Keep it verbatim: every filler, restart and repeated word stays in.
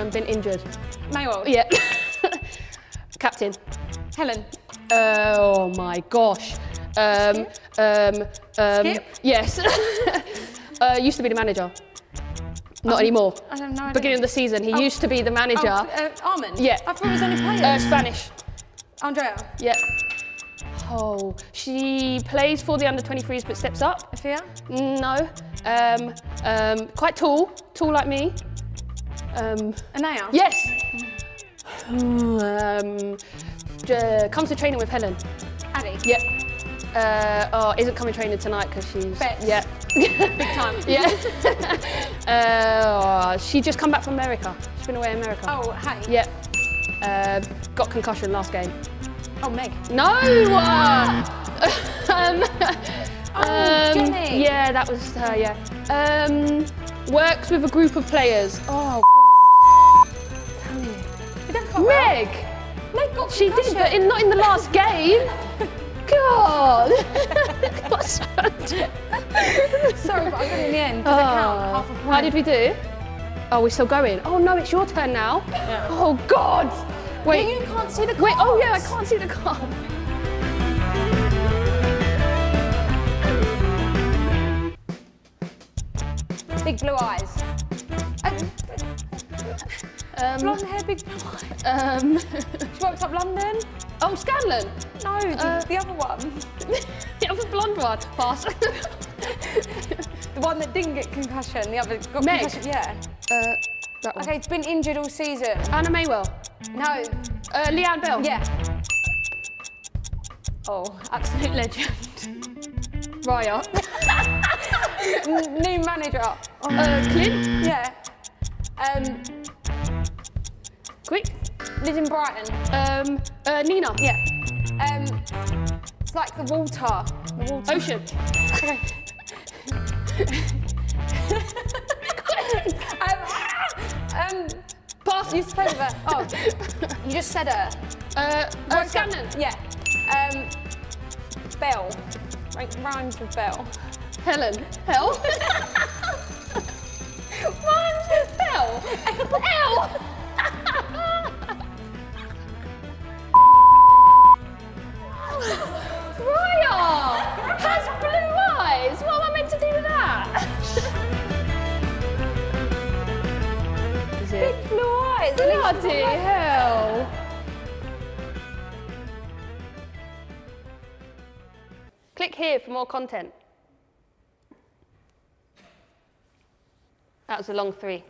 um, been injured? Maywald. Yeah. Captain. Helen. Uh, oh my gosh. Um, um, um, Skip? Yes. uh, used to be the manager. Not um, anymore. I don't know. I Beginning don't... of the season, he oh. used to be the manager. Oh, uh, Armand? Yeah. I thought it was only players. Uh, Spanish. Andrea? Yeah. Oh, she plays for the under twenty-threes but steps up. Afia? No. Um, um, quite tall. Tall like me. Um, Anaya? Yes. um, uh, comes to training with Helen. Addy? Yep. Uh, oh, isn't coming training tonight because she's... Bets. Yeah. Big time. Yeah. uh, oh, she just come back from America. She's been away in America. Oh, hi. Yep. Uh, got concussion last game. Oh, Meg. No! Ah. um, oh, um, Jenny. Yeah, that was her, yeah. Um, works with a group of players. Oh, damn it. Meg! Out. Meg got She concussion. did, but in, not in the last game. God! What's Sorry, but I got in the end. Does oh. it count? Half a point. How did we do? Oh, we're still going. Oh, no, it's your turn now. Yeah. Oh, God! Wait, yeah, you can't see the cards. Wait, oh yeah, I can't see the card. Big blue eyes. Um, Blonde hair, big blue eyes. Um, she works up London. Oh, Scanlon. No, uh, the other one. The other blonde one. Pass. The one that didn't get concussion. The other got Meg. concussion. Yeah. Uh, that one. Okay, it's been injured all season. Anna Maywell. No. Uh, Leanne Bell? Yeah. Oh, absolute legend. Raya. New manager. Oh. Uh, Clint? Yeah. Um. Quick. Lives in Brighton. Um. Uh, Nina? Yeah. Um. It's like the water. The water. Ocean. Okay. um. um Pass. You spoke with her. Oh, you just said her. Uh, uh Scanlon. Yeah. Um, Bell. Like rhymes with Bell. Helen. Hell. Rhymes with Bell. L. Raya has blue eyes. What am I meant to do with that? Big blue eyes. Bloody hell. Click here for more content. That was a long three.